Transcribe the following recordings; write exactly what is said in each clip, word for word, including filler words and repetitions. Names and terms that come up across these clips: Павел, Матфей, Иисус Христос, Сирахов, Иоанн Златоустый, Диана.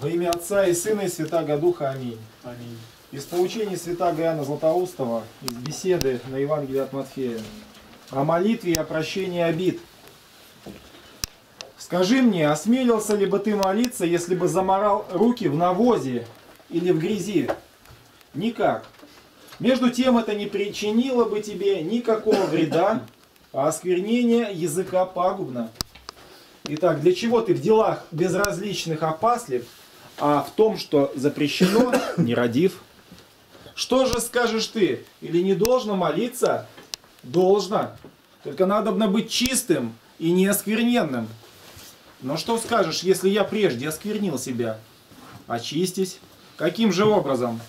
Во имя Отца и Сына и Святаго Духа. Аминь. Аминь. Из поучения святаго Иоанна Златоустого, из беседы на Евангелие от Матфея, о молитве и о прощении обид. «Скажи мне, осмелился ли бы ты молиться, если бы заморал руки в навозе или в грязи? Никак. Между тем это не причинило бы тебе никакого вреда, а осквернение языка пагубно. Итак, для чего ты в делах безразличных опаслив, а в том, что запрещено, не родив? Что же скажешь ты? Или не должно молиться? Должно. Только надобно быть чистым и неоскверненным. Но что скажешь, если я прежде осквернил себя? Очистись. Каким же образом?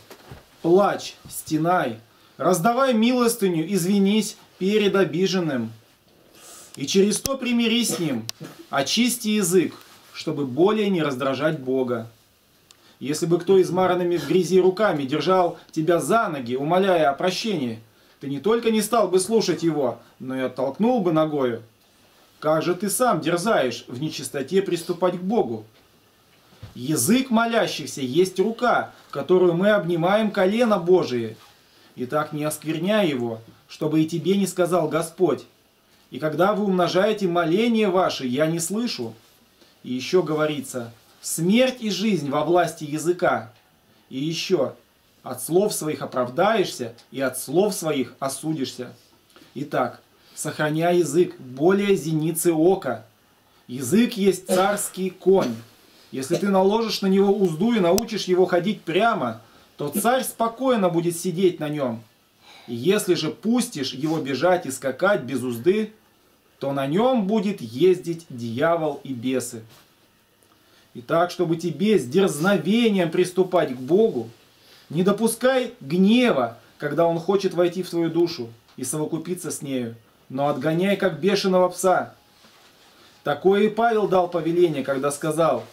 Плачь, стенай, раздавай милостыню, извинись перед обиженным. И через то примирись с ним, очисти язык, чтобы более не раздражать Бога. Если бы кто измаранными в грязи руками держал тебя за ноги, умоляя о прощении, ты не только не стал бы слушать его, но и оттолкнул бы ногою. Как же ты сам дерзаешь в нечистоте приступать к Богу? Язык молящихся есть рука, которую мы обнимаем колено Божие. Итак, не оскверняй его, чтобы и тебе не сказал Господь: и когда вы умножаете моления ваши, я не слышу». И еще говорится: смерть и жизнь во власти языка. И еще: от слов своих оправдаешься, и от слов своих осудишься. Итак, сохраняй язык более зеницы ока. Язык есть царский конь. Если ты наложишь на него узду и научишь его ходить прямо, то царь спокойно будет сидеть на нем. И если же пустишь его бежать и скакать без узды, то на нем будет ездить дьявол и бесы. И так, чтобы тебе с дерзновением приступать к Богу, не допускай гнева, когда он хочет войти в твою душу и совокупиться с нею, но отгоняй, как бешеного пса. Такое и Павел дал повеление, когда сказал: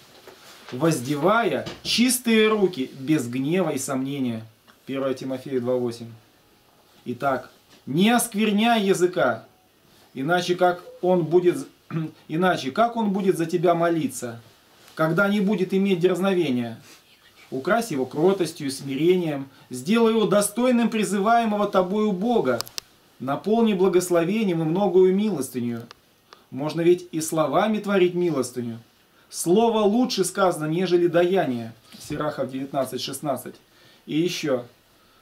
воздевая чистые руки без гнева и сомнения. первое Тимофею два восемь. Итак, не оскверняй языка, иначе как он будет, иначе как он будет за тебя молиться, когда не будет иметь дерзновения. Укрась его кротостью и смирением, сделай его достойным призываемого тобою Бога, наполни благословением и многою милостынью. Можно ведь и словами творить милостыню. Слово лучше сказано, нежели даяние. Сирахов девятнадцать шестнадцать. И еще: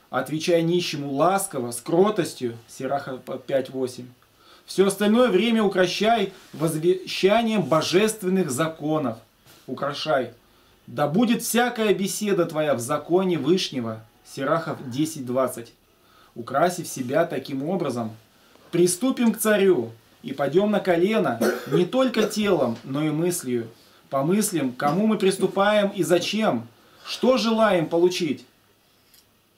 отвечай нищему ласково, с кротостью. Сирахов пять восемь. Все остальное время укращай возвещанием божественных законов. Украшай: да будет всякая беседа твоя в законе Вышнего. Сирахов десять двадцать. Украсив себя таким образом, приступим к царю и пойдем на колено не только телом, но и мыслью. Помыслим, кому мы приступаем и зачем, что желаем получить.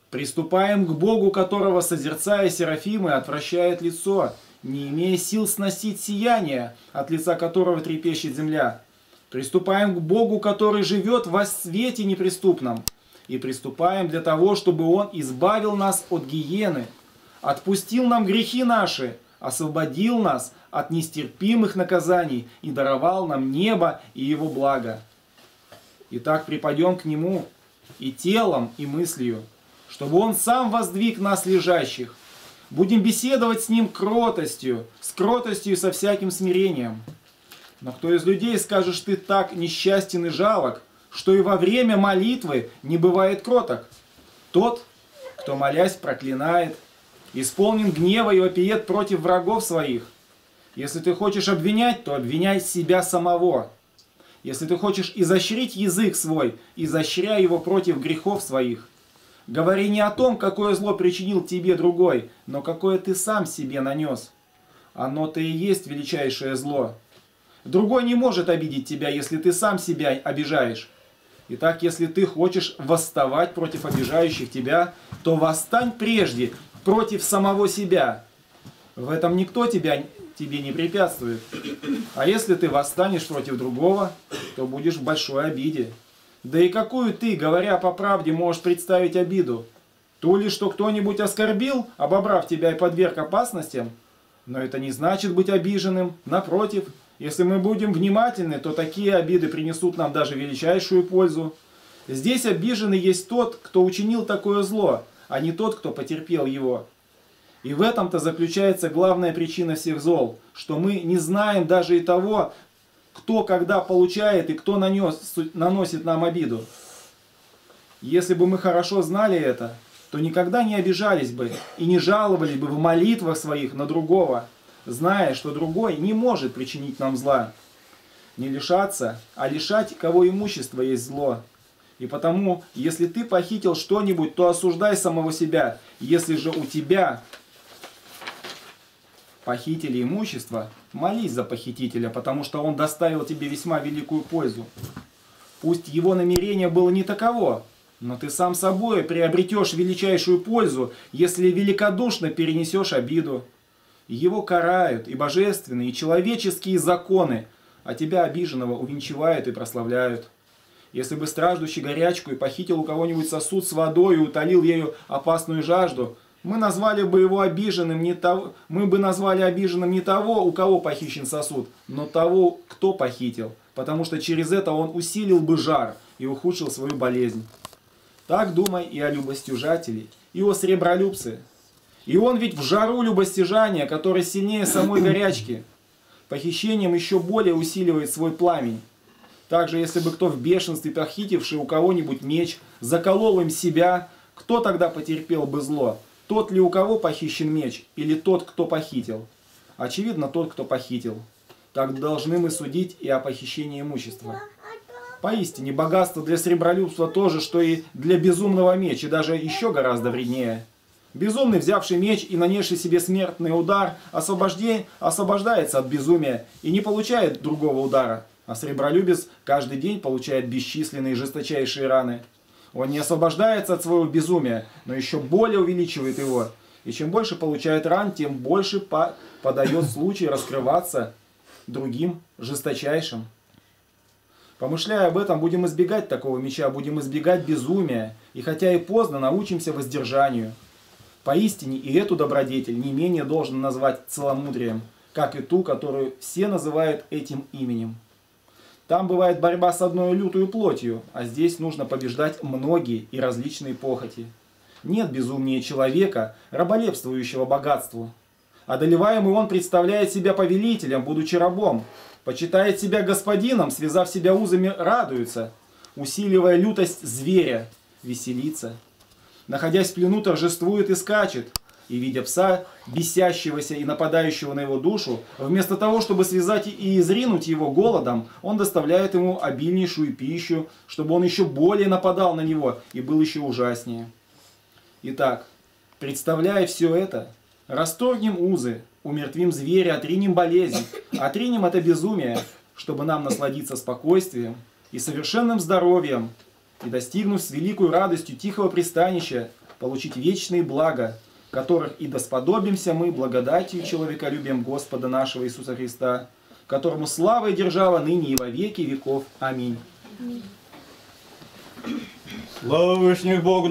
Приступаем к Богу, которого, созерцая серафимы, отвращает лицо, не имея сил сносить сияние, от лица которого трепещет земля. Приступаем к Богу, который живет во свете неприступном. И приступаем для того, чтобы Он избавил нас от гиены, отпустил нам грехи наши, освободил нас от нестерпимых наказаний и даровал нам небо и его благо. Итак, припадем к Нему и телом, и мыслью, чтобы Он сам воздвиг нас лежащих. Будем беседовать с Ним кротостью, с кротостью и со всяким смирением. Но кто из людей, скажешь ты, так несчастен и жалок, что и во время молитвы не бывает кроток? Тот, кто, молясь, проклинает, исполнен гнева и вопиет против врагов своих. Если ты хочешь обвинять, то обвиняй себя самого. Если ты хочешь изощрить язык свой, изощряй его против грехов своих. Говори не о том, какое зло причинил тебе другой, но какое ты сам себе нанес. Оно-то и есть величайшее зло. Другой не может обидеть тебя, если ты сам себя обижаешь. Итак, если ты хочешь восставать против обижающих тебя, то восстань прежде против самого себя. В этом никто тебя, тебе не препятствует. А если ты восстанешь против другого, то будешь в большой обиде. Да и какую ты, говоря по правде, можешь представить обиду? То ли, что кто-нибудь оскорбил, обобрав тебя и подверг опасностям, но это не значит быть обиженным. Напротив, если мы будем внимательны, то такие обиды принесут нам даже величайшую пользу, Здесь обиженный есть тот, кто учинил такое зло, а не тот, кто потерпел его. И в этом-то заключается главная причина всех зол, что мы не знаем даже и того, кто когда получает и кто нанес, наносит нам обиду. Если бы мы хорошо знали это, то никогда не обижались бы и не жаловались бы в молитвах своих на другого, зная, что другой не может причинить нам зла. Не лишаться, а лишать кого имущества есть зло. И потому, если ты похитил что-нибудь, то осуждай самого себя. Если же у тебя похитили имущество, молись за похитителя, потому что он доставил тебе весьма великую пользу. Пусть его намерение было не таково, но ты сам собой приобретешь величайшую пользу, если великодушно перенесешь обиду. Его карают и божественные, и человеческие законы, а тебя, обиженного, увенчивают и прославляют. Если бы страждущий горячку и похитил у кого-нибудь сосуд с водой и утолил ею опасную жажду, мы назвали бы его обиженным не того, мы бы назвали обиженным не того, у кого похищен сосуд, но того, кто похитил, потому что через это он усилил бы жар и ухудшил свою болезнь. Так думай и о любостяжателе, и о сребролюбце. И он ведь в жару любостяжания, который сильнее самой горячки, похищением еще более усиливает свой пламень. Также, если бы кто в бешенстве, похитивший у кого-нибудь меч, заколол им себя, кто тогда потерпел бы зло? Тот ли, у кого похищен меч, или тот, кто похитил? Очевидно, тот, кто похитил. Так должны мы судить и о похищении имущества. Поистине, богатство для сребролюбства то же, что и для безумного меч, и даже еще гораздо вреднее. Безумный, взявший меч и нанесший себе смертный удар, освобождается от безумия и не получает другого удара. А сребролюбец каждый день получает бесчисленные жесточайшие раны. Он не освобождается от своего безумия, но еще более увеличивает его. И чем больше получает ран, тем больше по- подает случай раскрываться другим жесточайшим. Помышляя об этом, будем избегать такого меча, будем избегать безумия. И хотя и поздно, научимся воздержанию. Поистине и эту добродетель не менее должен назвать целомудрием, как и ту, которую все называют этим именем. Там бывает борьба с одной лютую плотью, а здесь нужно побеждать многие и различные похоти. Нет безумнее человека, раболепствующего богатству. Одолеваемый он представляет себя повелителем, будучи рабом, почитает себя господином, связав себя узами, радуется, усиливая лютость зверя, веселится. Находясь в плену, торжествует и скачет, и, видя пса, бесящегося и нападающего на его душу, вместо того, чтобы связать и изринуть его голодом, он доставляет ему обильнейшую пищу, чтобы он еще более нападал на него и был еще ужаснее. Итак, представляя все это, расторгнем узы, умертвим зверя, отринем болезнь, отринем это безумие, чтобы нам насладиться спокойствием и совершенным здоровьем, и, достигнув с великой радостью тихого пристанища, получить вечные блага, которых и досподобимся мы благодатью и человеколюбием Господа нашего Иисуса Христа, которому слава и держава ныне и во веки веков. Аминь. Слава Вышних Богу!